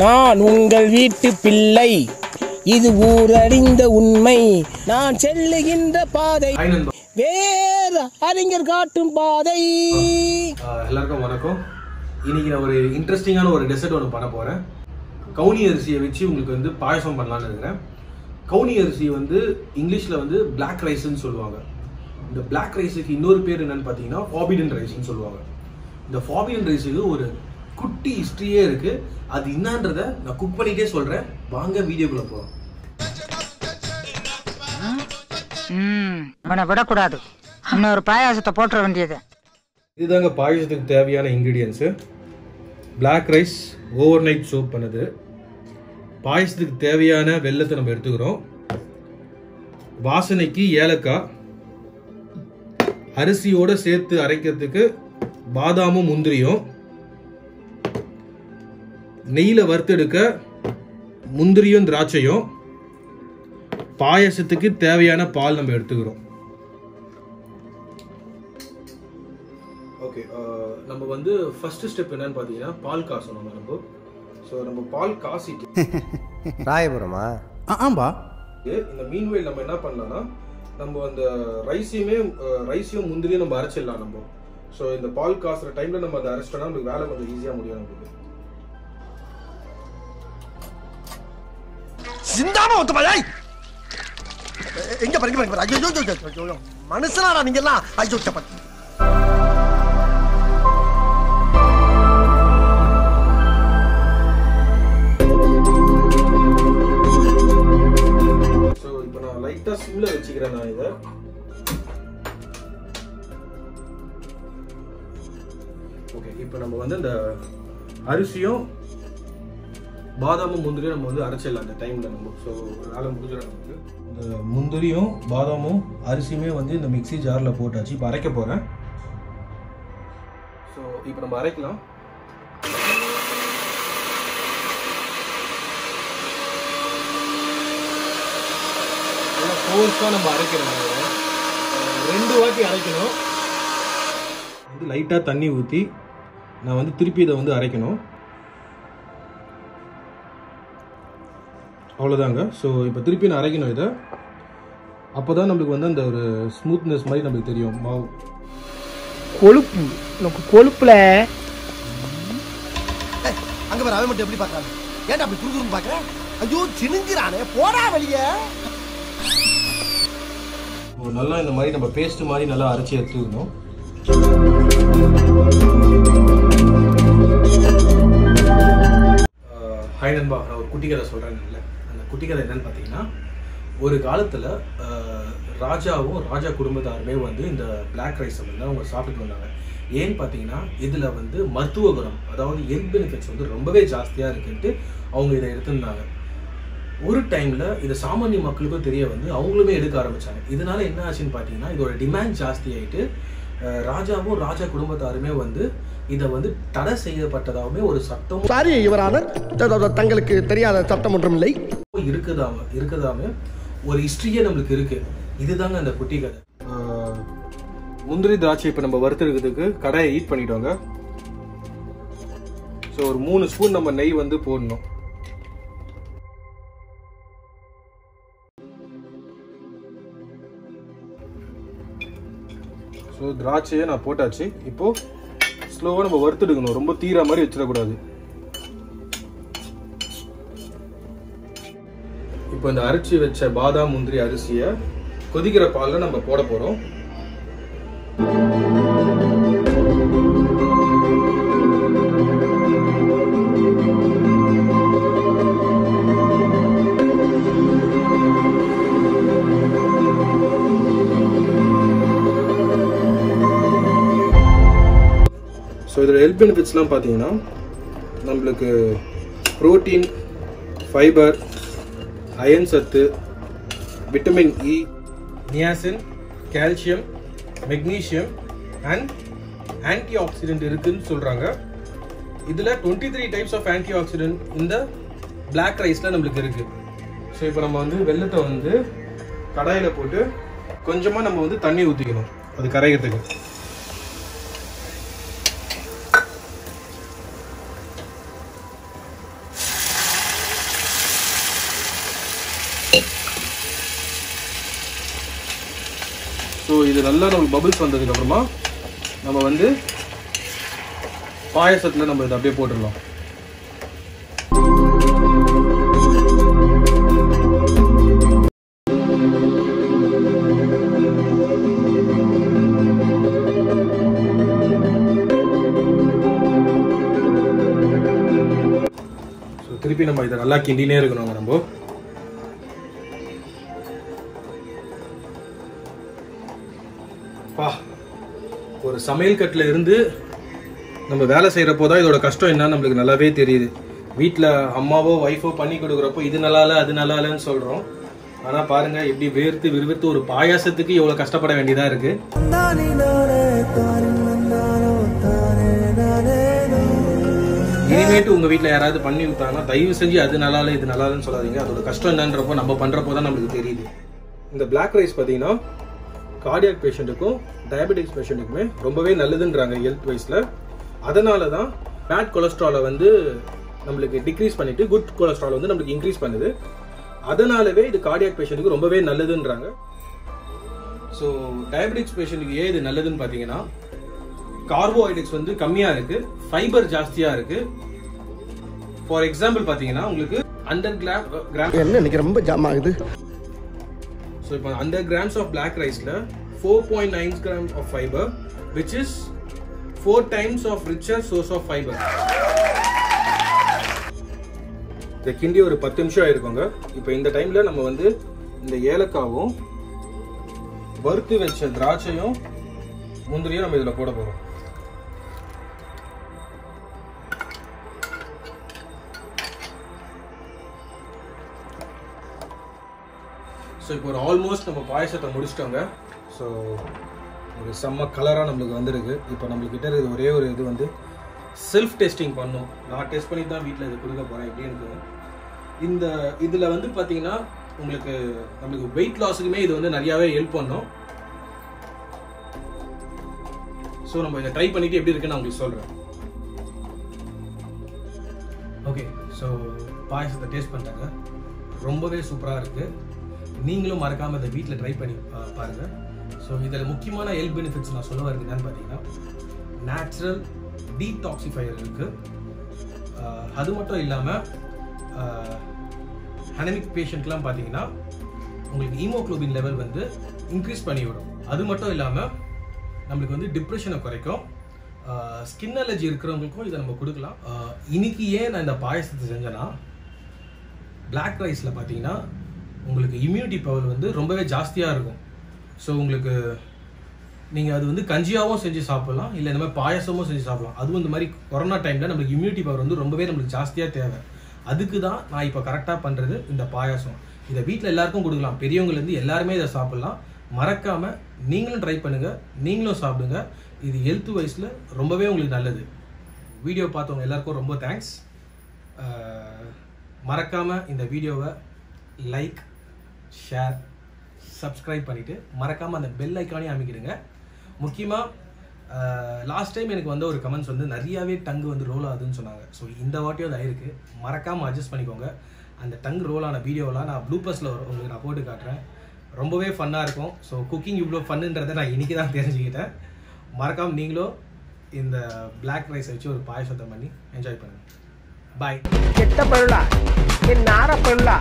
நான் உங்கள் வீட்டு பிள்ளை, இது ஊரறிந்த உண்மை. நான் செல்லுகின்ற பாதை வேறு அறிஞர் காட்டும் பாதை. எல்லாருக்கும் வணக்கம். இன்னைக்கு நான் ஒரு இன்ட்ரெஸ்டிங்கான ஒரு டெசர்ட் ஒன்று பண்ண போகிறேன். கவுனி அரிசியை வச்சு உங்களுக்கு வந்து பாயசம் பண்ணலான்னு இருக்கிறேன். கவுனி அரிசி வந்து இங்கிலீஷில் வந்து பிளாக் ரைஸ்ன்னு சொல்லுவாங்க. இந்த பிளாக் ரைஸுக்கு இன்னொரு பேர் என்னன்னு பார்த்தீங்கன்னா ஃபார்பிடன் ரைஸ்ன்னு சொல்லுவாங்க. இந்த ஃபார்பிடன் ரைஸுக்கு ஒரு குட்டி ஹிஸ்ட்ரியே இருக்கு. அது என்னன்றதை நான் குக் பண்ணிட்டே சொல்றேன். வாங்க வீடியோக்குள்ள போறோம். விடக்கூடாது, இன்னொரு பாயாசத்தை போட்டுற வேண்டியது. இதுதாங்க பாயாசத்துக்கு தேவையான ingredients. Black rice overnight soak பண்ணுது. பாயசத்துக்கு தேவையான வெல்லத்தை நம்ம எடுத்துக்கிறோம். வாசனைக்கு ஏலக்காய். அரிசியோட சேர்த்து அரைக்கிறதுக்கு பாதாமும் முந்திரியும். நெய்யில் வறுத்தெடுக்க முந்திரியும் திராட்சையும். பாயசத்துக்கு தேவையான பால் நம்ம எடுத்துக்கிறோம். ஓகே, நம்ம வந்து ஃபர்ஸ்ட் ஸ்டெப் என்னன்னு பார்த்தீங்கன்னா பால் காசணும். நம்ம ஸோ நம்ம பால் காசிட்டு ராயபுரமா? ஆம்பா. இந்த மீன்வேல் நம்ம என்ன பண்ணலாம்னா நம்ம அந்த ரைஸையும் முந்திரியும் நம்ம அரைச்சிடலாம். நம்ம ஸோ இந்த பால் காசுற டைமில் நம்ம அதை அரைச்சிட்டோம்னா நம்மளுக்கு வேலை கொஞ்சம் ஈஸியாக முடியும். நம்மளுக்கு மனுஷனாரா நீங்க எல்லாம்? இப்ப நான் லைட்டா சிம்ல வச்சுக்கிறேன். நான் இதை இப்ப நம்ம வந்து இந்த அரிசியும் பாதாமும் முந்திரியும் நம்ம வந்து அரைச்சிடலாம் அந்த டைமில். நம்ம ஸோ வேலை முடிஞ்சிடலாம். நமக்கு இந்த முந்திரியும் பாதாமும் அரிசியுமே வந்து இந்த மிக்சி ஜாரில் போட்டாச்சு. இப்போ அரைக்க போகிறேன். ஸோ இப்போ நம்ம அரைக்கலாம். ஃபோர்ஸாக நம்ம அரைக்கிறோம். ரெண்டு வாட்டி அரைக்கணும். வந்து லைட்டாக தண்ணி ஊற்றி நான் வந்து திருப்பி இதை வந்து அரைக்கணும். அவ்வளோதாங்க. ஸோ இப்போ திருப்பி நான் அரைக்கணும் இதை. அப்போ தான் நம்மளுக்கு வந்து அந்த ஒரு ஸ்மூத்னஸ் மாதிரி நம்மளுக்கு தெரியும். மாவு கொழுப்பு, நமக்கு கொழுப்பில் அங்கே வர அவன் மட்டும் எப்படி பார்க்குறாங்க? ஏன்டா அப்படி துருதுன்னு பார்க்குறேன்? ஐயோ சினுங்கிறானே, போடா வெளியே. நல்லா இந்த மாதிரி நம்ம பேஸ்ட் மாதிரி நல்லா அரைச்சி எடுத்துக்கணும். ஹாய் நண்பா, நான் ஒரு குட்டி கதை சொல்கிறேன். இல்லை, குட்டி கதை என்னன்னு பார்த்தீங்கன்னா, ஒரு காலத்தில் ராஜாவும் ராஜா குடும்பத்தாருமே வந்து இந்த பிளாக் ரைஸ் வந்து அவங்க சாப்பிட்டு வந்தாங்க. ஏன்னு பார்த்தீங்கன்னா இதில் வந்து மருத்துவ குணம், அதாவது ஹெல்த் பெனிஃபிட்ஸ் வந்து ரொம்பவே ஜாஸ்தியாக இருக்குன்ட்டு அவங்க இதை எடுத்துருந்தாங்க. ஒரு டைமில் இதை சாமானிய மக்களுக்கும் தெரிய வந்து அவங்களுமே எடுக்க ஆரம்பித்தாங்க. இதனால் என்ன ஆச்சுன்னு பார்த்தீங்கன்னா இதோட டிமாண்ட் ஜாஸ்தி ஆகிட்டு ராஜாவும் ராஜா குடும்பத்தாருமே வந்து இதை வந்து தடை செய்யப்பட்டதாகவுமே ஒரு சட்டம், சாரி இவரான தங்களுக்கு தெரியாத சட்டம் ஒன்றும் இல்லை இருக்குதாமே ஒரு ஹிஸ்ட்ரியே நம்மளுக்கு இருக்கு. இதுதாங்க அந்த குட்டி கதை. முந்திரி திராட்சை இப்போ நம்ம வறுத்துருக்கிறதுக்கு கடையை ஹீட் பண்ணிட்டோங்க. ஸோ ஒரு 3 ஸ்பூன் நம்ம நெய் வந்து போடணும். ஸோ திராட்சையை நான் போட்டாச்சு. இப்போ ஸ்லோவாக நம்ம வறுத்துடுக்கணும். ரொம்ப தீரா மாதிரி வச்சிடக்கூடாது. இப்போ இந்த அரிசி வச்ச பாதாம் முந்திரி அரிசியை கொதிக்கிற பாலில் நம்ம போட போகிறோம். ஸோ இதோட ஹெல்த் பெனிஃபிட்ஸ்லாம் பார்த்தீங்கன்னா நம்மளுக்கு ப்ரோட்டீன், ஃபைபர், அயன் சத்து, vitamin E, niacin, calcium, magnesium and antioxidant இருக்குதுன்னு சொல்கிறாங்க. இதில் 23 types ஆஃப் ஆன்டி ஆக்சிடென்ட் இந்த பிளாக் ரைஸில் நம்மளுக்கு இருக்குது. ஸோ இப்போ நம்ம வந்து வெல்லத்தை வந்து கடாயில் போட்டு கொஞ்சமாக நம்ம வந்து தண்ணி ஊற்றிக்கணும் அது கரைக்கிறதுக்கு. ஸோ இது நல்லா நமக்கு பபிள்ஸ் வந்ததுக்கப்புறமா நம்ம வந்து பாயசத்தில் நம்ம இதை அப்படியே போட்டுடலாம். திருப்பி நம்ம இதை நல்லா கிண்டினே இருக்கணும். நம்ம ஒரு சமையல் கட்டில் இருந்து நம்ம வேலை செய்யறப்போ தான் இதோட கஷ்டம் என்ன நம்மளுக்கு நல்லாவே தெரியுது. வீட்டில் அம்மாவோ ஒய்ஃபோ பண்ணி கொடுக்குறப்போ இது நல்லா இல்லை அது நல்லா இல்லைன்னு சொல்றோம். ஆனா பாருங்க எப்படி வேர்த்து விறுவிறுத்து ஒரு பாயாசத்துக்கு எவ்வளவு கஷ்டப்பட வேண்டியதா இருக்கு. இனிமேட்டு உங்கள் வீட்டில் யாராவது பண்ணி விட்டாங்கன்னா தயவு செஞ்சு அது நல்லா இல்லை இது நல்லா இல்லைன்னு சொல்லாதீங்க. அதோட கஷ்டம் என்னன்றப்போ நம்ம பண்ணுறப்போ தான் நம்மளுக்கு தெரியுது. இந்த பிளாக் ரைஸ் பார்த்தீங்கன்னா கார்டியாக் பேஷண்ட்டுக்கும் டயபெட்டிக்ஸ் பேஷண்ட்டுக்குமே ரொம்பவே நல்லதுன்றாங்க ஹெல்த் வைஸில். அதனால தான் பேட் கொலஸ்ட்ராலை வந்து நம்மளுக்கு டிக்ரீஸ் பண்ணிவிட்டு குட் கொலஸ்ட்ரால் வந்து நம்மளுக்கு இன்க்ரீஸ் பண்ணுது. அதனாலவே இது கார்டியாக் பேஷண்ட்டுக்கு ரொம்பவே நல்லதுன்றாங்க. ஸோ டயபெட்டிக்ஸ் பேஷண்ட்டுக்கு ஏன் இது நல்லதுன்னு பார்த்தீங்கன்னா கார்போஹைட்ரேட்ஸ் வந்து கம்மியாக இருக்குது, ஃபைபர் ஜாஸ்தியாக இருக்குது. ஃபார் எக்ஸாம்பிள் பார்த்தீங்கன்னா உங்களுக்கு 100 கிராம் என்ன எனக்கு ரொம்ப ஜாம் ஆகுது. ஸோ இப்போ 100 கிராம்ஸ் ஆஃப் பிளாக் ரைஸில் 4.9 grams of fibre which is 4 times of richer source of fibre. இந்த கிண்டி ஒரு 10 நிமிஷம் ஆயிருக்கோங்க. இப்போ இந்த டைமில் நம்ம வந்து இந்த ஏலக்காவும் வறுத்து வச்ச திராட்சையும் முந்திரியும் நம்ம இதில் போட போகிறோம். ஸோ இப்போ ஒரு ஆல்மோஸ்ட் நம்ம பாயசத்தை முடிச்சிட்டோங்க. ஸோ ஒரு செம்ம கலராக நம்மளுக்கு வந்துருக்கு. இப்போ நம்மளுக்கிட்ட இருக்குது ஒரே ஒரு இது வந்து செல்ஃப் டெஸ்டிங் பண்ணும். நான் டெஸ்ட் பண்ணி தான் வீட்டில் இது கொடுக்க போகிறேன் எப்படின்னு. இந்த இதில் வந்து பார்த்தீங்கன்னா உங்களுக்கு நம்மளுக்கு வெயிட் லாஸுக்குமே இது வந்து நிறையாவே ஹெல்ப் பண்ணும். ஸோ நம்ம இதை ட்ரை பண்ணிட்டு எப்படி இருக்குன்னு நான் உங்களுக்கு சொல்கிறேன். ஓகே, ஸோ பாயசத்தை டேஸ்ட் பண்ணிட்டாங்க. ரொம்பவே சூப்பராக இருக்குது. நீங்களும் மறக்காமல் இதை வீட்டில் ட்ரை பண்ணி பாருங்கள். ஸோ இதில் முக்கியமான ஹெல்த் பெனிஃபிட்ஸ் நான் சொல்ல வரது என்னன்னு பார்த்தீங்கன்னா நேச்சுரல் டீடாக்சிஃபையர் இருக்குது. அது மட்டும் இல்லாமல் அனமிக் பேஷண்ட்லாம் பார்த்தீங்கன்னா உங்களுக்கு ஹீமோக்ளோபின் லெவல் வந்து இன்க்ரீஸ் பண்ணிவிடும். அது மட்டும் இல்லாமல் நம்மளுக்கு வந்து டிப்ரெஷனை குறைக்கும். ஸ்கின் அலர்ஜி இருக்கிறவங்களுக்கும் இதை நம்ம கொடுக்கலாம். இன்னைக்கு ஏன் நான் இந்த பாயசத்தை செஞ்சேன்னா பிளாக் ரைஸில் பார்த்தீங்கன்னா உங்களுக்கு இம்யூனிட்டி பவர் வந்து ரொம்பவே ஜாஸ்தியாக இருக்கும். ஸோ உங்களுக்கு நீங்கள் அது வந்து கஞ்சியாகவும் செஞ்சு சாப்பிட்லாம், இல்லை இந்த மாதிரி பாயசமும் செஞ்சு சாப்பிட்லாம். அதுவும் இந்த மாதிரி கொரோனா டைமில் நம்மளுக்கு இம்யூனிட்டி பவர் வந்து ரொம்பவே நம்மளுக்கு ஜாஸ்தியாக தேவை. அதுக்கு தான் நான் இப்போ கரெக்டாக பண்ணுறது இந்த பாயாசம். இதை வீட்டில் எல்லாருக்கும் கொடுக்கலாம், பெரியவங்கலேருந்து எல்லாருமே இதை சாப்பிட்லாம். மறக்காமல் நீங்களும் ட்ரை பண்ணுங்கள், நீங்களும் சாப்பிடுங்க. இது ஹெல்த் வைஸில் ரொம்பவே உங்களுக்கு நல்லது. வீடியோ பார்த்தவங்க எல்லாருக்கும் ரொம்ப தேங்க்ஸ். மறக்காமல் இந்த வீடியோவை லைக், ஷேர், சப்ஸ்கிரைப் பண்ணிவிட்டு மறக்காமல் அந்த பெல் ஐக்கானையும் அமைக்கிடுங்க. முக்கியமாக லாஸ்ட் டைம் எனக்கு வந்த ஒரு கமெண்ட்ஸ் வந்து நிறையாவே டங்கு வந்து ரோல் ஆகுதுன்னு சொன்னாங்க. ஸோ இந்த வாட்டியும் அது ஆயிருக்கு. மறக்காமல் அட்ஜஸ்ட் பண்ணிக்கோங்க. அந்த டங்கு ரோலான வீடியோவெலாம் நான் ப்ளூபர்ஸில் உங்களுக்கு நான் போட்டு காட்டுறேன். ரொம்பவே ஃபன்னாக இருக்கும். ஸோ குக்கிங் இவ்வளோ ஃபன்னுன்றதை நான் இன்றைக்கி தான் தெரிஞ்சுக்கிட்டேன். மறக்காமல் நீங்களும் இந்த பிளாக் ரைஸ் வச்சு ஒரு பாயசத்தை பண்ணி என்ஜாய் பண்ணுங்கள். பாய். கெட்ட பொருளா, நார பொருளா.